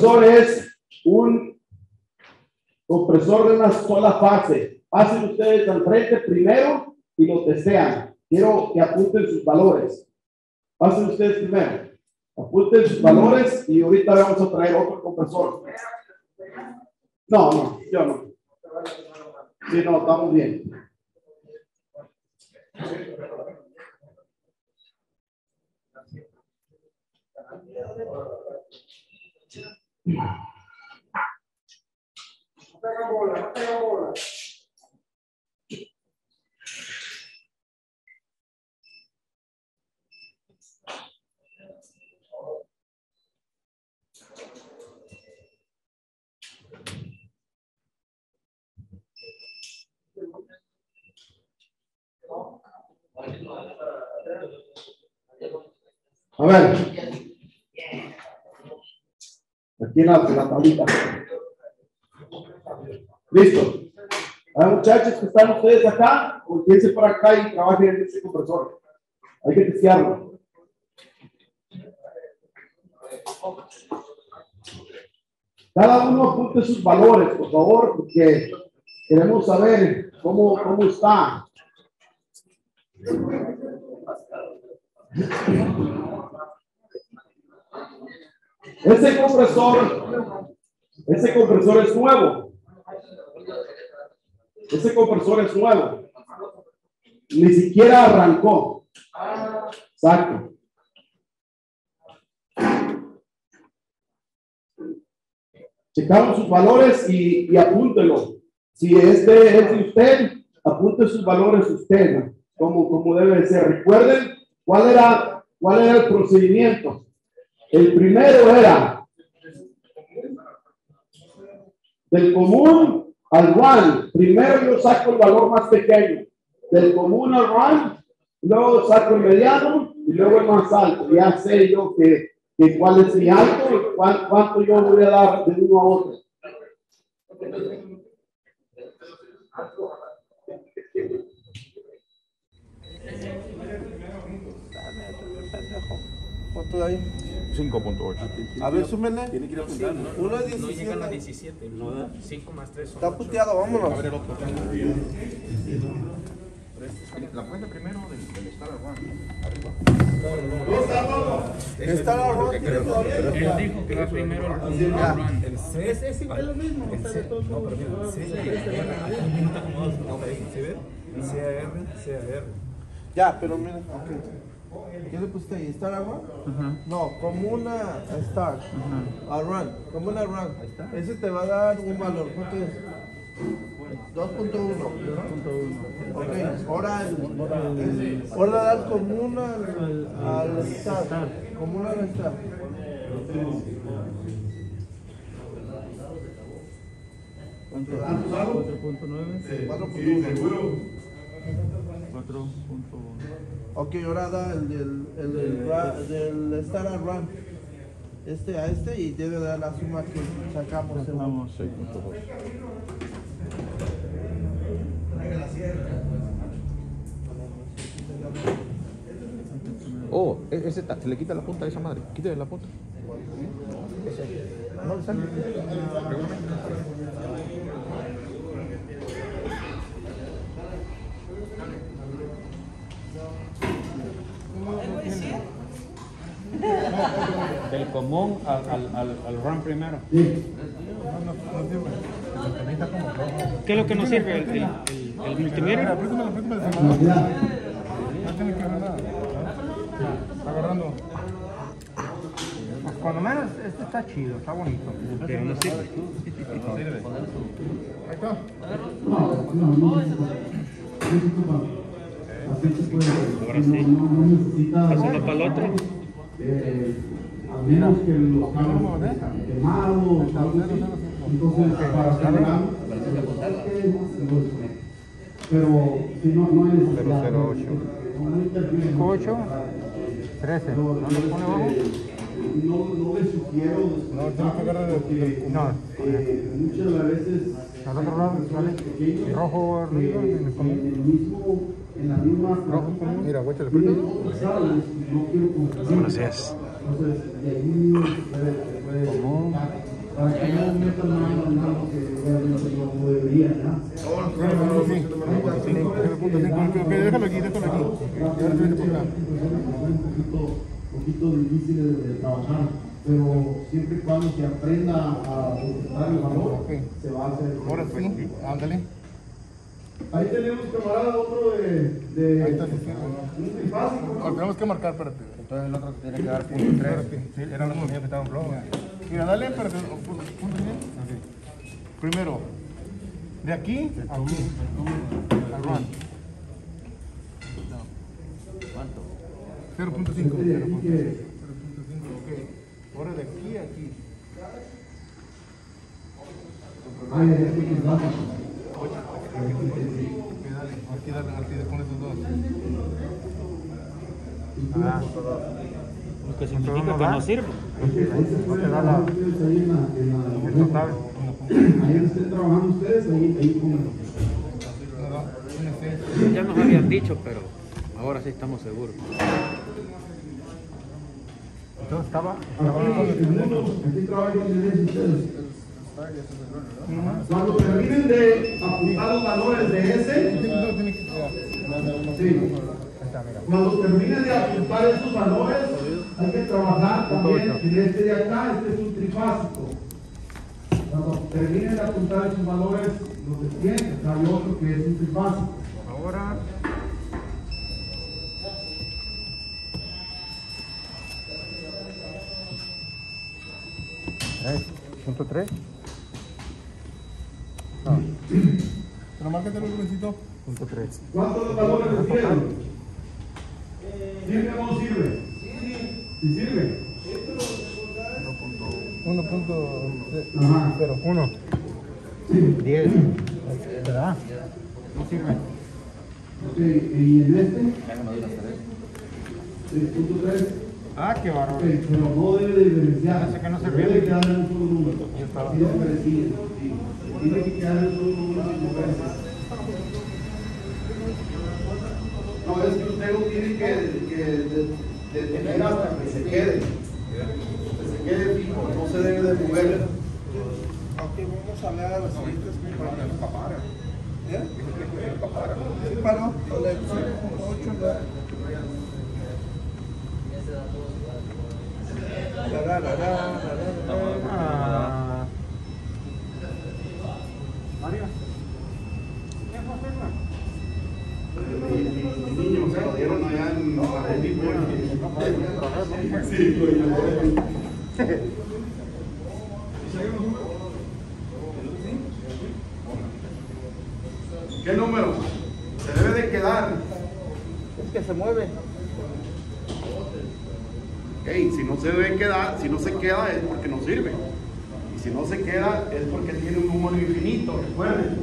compresor es un compresor de una sola fase. Pasen ustedes al frente primero y lo testean. Quiero que apunten sus valores. Pasen ustedes primero. Apunten sus valores y ahorita vamos a traer otro compresor. No, no, yo no. Sí, no, estamos bien. No pega bola, no pega bola. A ver, aquí en la tablita. Listo. A ver, muchachos que están ustedes acá, volvíense para acá y trabajen en este compresor. Hay que testearlo. Cada uno apunte sus valores, por favor, porque queremos saber cómo está. Ese compresor es nuevo. Ese compresor es nuevo. Ni siquiera arrancó. Exacto. Checaron sus valores y apúntelo. Si este es de usted, apunte sus valores usted, como debe ser. Recuerden cuál era el procedimiento. El primero era del común al RAN. Primero yo saco el valor más pequeño. Del común al RAN, luego saco el mediano y luego el más alto. Ya sé yo que cuál es mi alto y cuánto yo voy a dar de uno a otro. ¿Cuánto hay? 5.8. A ver, súmenle. Tiene que ir apuntando. Uno es 17. No llegan a 17. 5 más 3 son 8. Está puteado, vámonos. A ver el otro. La cuenta primero del Star Awards. No. Star Awards. Él dijo que va primero el es lo mismo. No, pero mira. CR. Ya, pero mira. ¿Qué le pusiste ahí? ¿Star agua? No, como una Star. A run, como una run. Ese te va a dar un valor. ¿Cuánto es? 2.1. 2.1. Ok, ahora dar como una al Star. Como una al Star. ¿Cuánto? 4.9. 4.1. 4.1. Ok, ahora da el del Star al Run a este y debe dar la suma que sacamos. Vamos, 6.2. Oh, ese se le quita la punta a esa madre. Quítale la punta. No le sale. Del común al RAM primero. ¿Qué es lo que nos sirve? El multimedia. No tiene que ver nada. Agarrando. Cuando menos, este está chido, está bonito. Pero no sirve. Ahí está. Ahora sí. Pasando para el otro. A menos que los carros estén quemados o caduquen, entonces para cargar pero si no, no hay necesidad. 0.08 13, ¿no lo pone abajo? No les sugiero, no, muchas de las veces al otro lado, ¿vale? Rojo arriba en el común. En la misma mira, guáchale. Buenos días. Entonces, de ahí Déjalo aquí, déjalo aquí. Un poquito difíciles de trabajar, pero siempre y cuando se aprenda a utilizar el valor, se va a hacer. Ahora sí, ándale. Ahí tenemos, camarada, otro de ahí está, sí, sí. Básico. Tenemos que marcar, espérate. Entonces el otro tiene que dar punto 3. Sí, eran los que estaban flojos. Mira, dale, espérate. Punto 10. Okay. Primero, de aquí a aquí. Al run. 0.5. 0.5. Ok. Ahora de aquí a aquí. 8. Aquí dale, aquí le pones tus dos. Lo que significa que no sirve. Ahí se puede dar la. Ahí estén trabajando ustedes, ahí pongan. Ya nos habían dicho, pero ahora sí estamos seguros. Entonces estaba. Aquí trabajan ustedes. Cuando terminen de apuntar los valores de ese, sí. Cuando terminen de apuntar esos valores, hay que trabajar también en este de acá, este es un trifásico. Cuando terminen de apuntar esos valores, los descienden, hay otro que es un trifásico. Ahora. Punto 3. Pero márcatelo, Rubensito. Punto 3. ¿Cuántos valores recibieron? ¿Sirve o no sirve? Sí. ¿Sí sirve? 1.01. 10. ¿Verdad? No sirve. Ok, ¿y en este? 3.3. Ah, qué bárbaro. Okay, pero no debe de diferenciar. Parece que no se debe quedar en un solo número. Así es parecido. Tiene que quedar en un solo número sin diferencia. No, es que usted lo tiene que detener hasta que se quede. Que se quede fijo, no se debe de mover. Ok, vamos a hablar a las siguientes mil palabras. ¿Sí paró? 8. Arriba. Niños se lo dieron allá en ¿qué número? Se debe de quedar. Es que se mueve. Okay, si no se debe quedar, si no se queda es porque no sirve. Y si no se queda es porque tiene un número infinito, recuerden.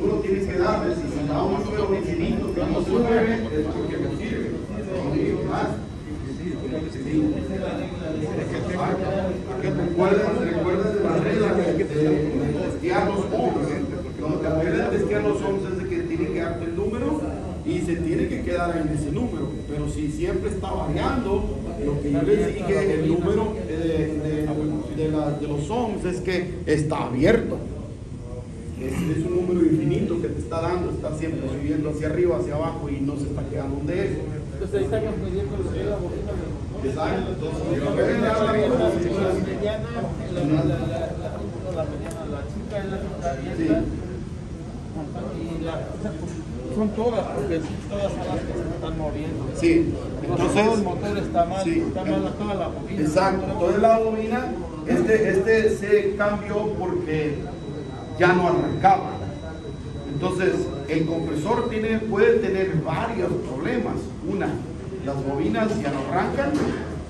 Tú lo tienes que dar, si se da un número infinito que no sirve es porque no sirve. Recuerden de la regla de testear los 11. Cuando te acuerdas de testear los 11 es de que tiene que darte el número. Y se tiene que quedar en ese número, pero si siempre está variando, lo que yo les dije, el número de los ohms es que está abierto. Es un número infinito que te está dando, está siempre subiendo hacia arriba, hacia abajo y no se está quedando de eso. Entonces ahí está confundiendo los de la bocina. Exacto, entonces la chica es la que está abierta. Son todas, porque todas son las que se están moviendo. Sí, entonces todo el motor está mal, sí, está mal toda la bobina. Exacto, toda la bobina, este se cambió porque ya no arrancaba. Entonces, el compresor puede tener varios problemas. Una, las bobinas ya no arrancan,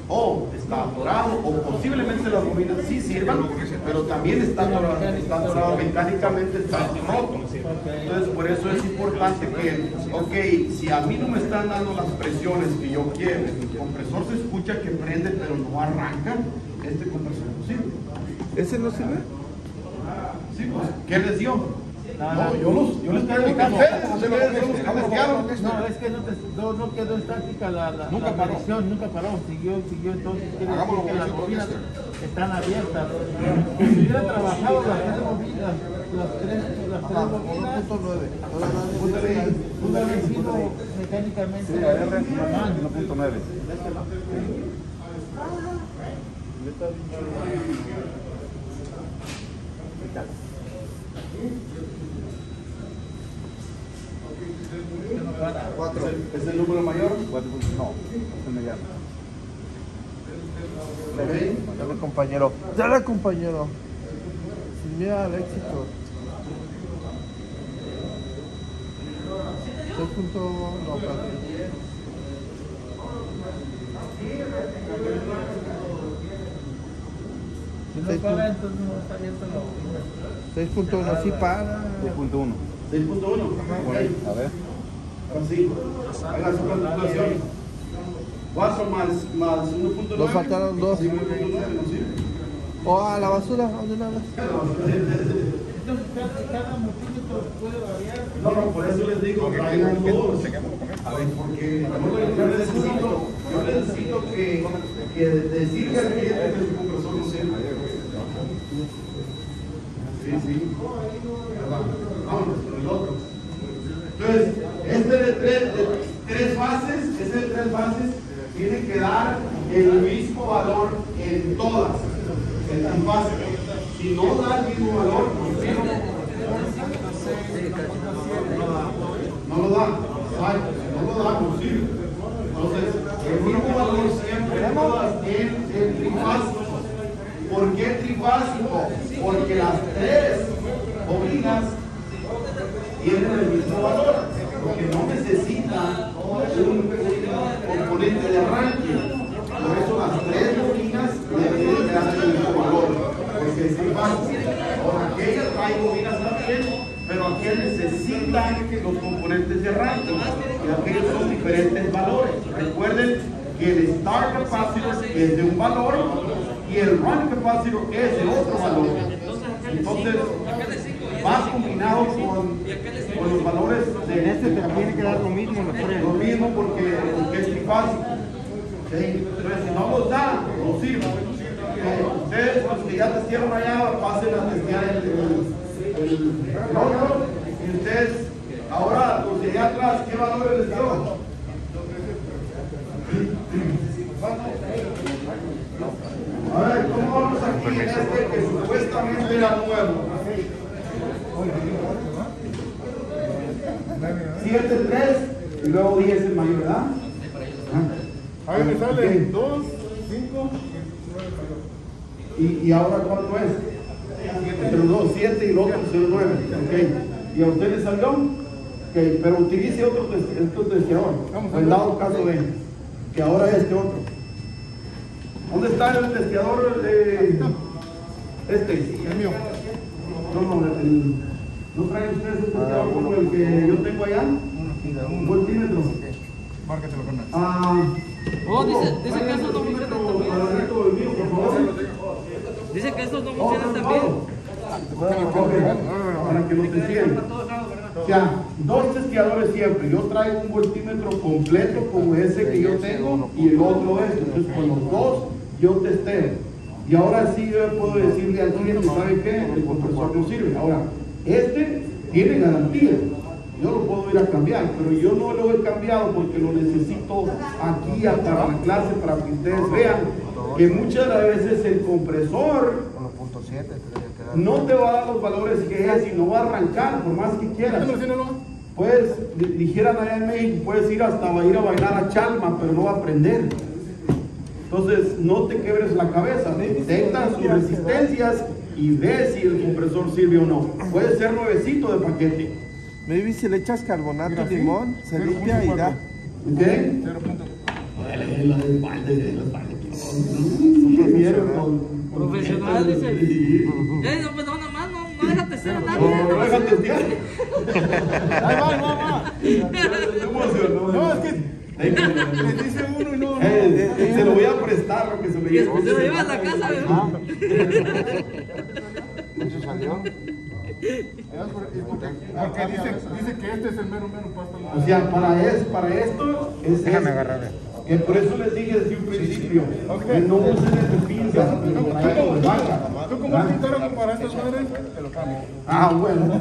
o está atorado, o posiblemente las bobinas sí sirvan, pero también está atorado mecánicamente, está roto. Entonces por eso es importante que, ok, si a mí no me están dando las presiones que yo quiero, el compresor se escucha que prende pero no arranca, este compresor no sirve. ¿Ese no sirve? Sí, pues, ¿qué les dio? No, yo les traigo el caso. No, es que no quedó estática la aparición, nunca paró, siguió, entonces que las bobinas están abiertas. Si hubiera trabajado las tres bobinas, pudo haber sido mecánicamente normal. 1.9. ¿4? ¿Es el número mayor? 4. No, es el mediano. Dale, compañero. Dale, compañero. Mira el éxito. 6.1, sí para. 6.1. 6.1. A ver. Así. Ahí la suplantación. 4 más 1.9. Nos faltaron 2. O a la basura, ¿dónde la vas? Cada multímetro puede variar. No, por eso les digo que hay dos. A ver, porque yo necesito que decirle al cliente que su compresor no sirve. Sí. Vámonos con el otro. Entonces, este de tres fases, tiene que dar el mismo valor en todas, en las fases. Si no da el mismo valor, no lo da. Entonces, el mismo valor siempre en todas, en trifásico. ¿Por qué trifásico? Porque las tres bobinas tienen el mismo valor, porque no necesita un componente de arranque. Por eso las tres bobinas deben dar el mismo valor, porque es trifásico. Ahora, aquellas hay bobinas también, pero aquellas necesitan los componentes de arranque, y aquellos son diferentes valores. Recuerden que el start capacitor es de un valor y el run capacitor es de otro valor. Entonces, va combinado con los valores de este, tiene que dar lo mismo en los tres. Lo mismo porque es trifásico. Entonces, si no los da, no sirve. Ustedes, los que ya testearon allá, pasen a testear el otro. Y ustedes, ahora, los de allá atrás, ¿qué valores les dio? A ver, ¿cómo vamos aquí en este que supuestamente era nuevo? 7.3 y luego 10 en mayor, ¿verdad? A ver, me sale 2, 5 y ahora ¿cuánto es? Entre los 2, 7 y los otros 9. Ok, ¿y a usted le salió? Ok, pero utilice otro testeador, el lado caso de que ahora es este otro. ¿Dónde está el testeador? El mío. ¿No traen ustedes un testeador como el que yo tengo allá? Un voltímetro. Márcatelo con él. Dice que estos no funcionan también. Dice que estos no funcionan también. Para que lo testeen. O sea, 2 testeadores siempre. Yo traigo un voltímetro completo como ese que yo tengo y el otro este. Entonces con los dos yo testeo. Y ahora sí yo puedo decirle al cliente, ¿sabe qué? El compresor no sirve. Ahora, este tiene garantía. Yo lo puedo ir a cambiar, pero yo no lo he cambiado porque lo necesito aquí hasta la clase para que ustedes vean que muchas de las veces el compresor no te va a dar los valores que es y no va a arrancar por más que quieras. Puedes, dijeran allá en México, puedes ir hasta ir a bailar a Chalma, pero no va a aprender. Entonces, no te quebres la cabeza, detecta sus resistencias y ve si el compresor sirve o no. Puede ser nuevecito de paquete. Maybe si le echas carbonato de limón, se limpia y da. ¿Ok? Profesional, dice. Pues no, nomás, no déjate ser a nadie. No déjate ser. Ahí va. No, es que... Le dice uno y no. Se lo voy a prestar lo que se me llevó. Se lo lleva a la casa, ¿verdad? ¿Eso salió? Porque dice que este es el mero mero pasto. O sea, para esto es. Déjame agarrarle. Que por eso les dije desde un principio, que no usen el pinza, ¿tú cómo pintaron para estas madres? Te lo cambio. Ah, bueno.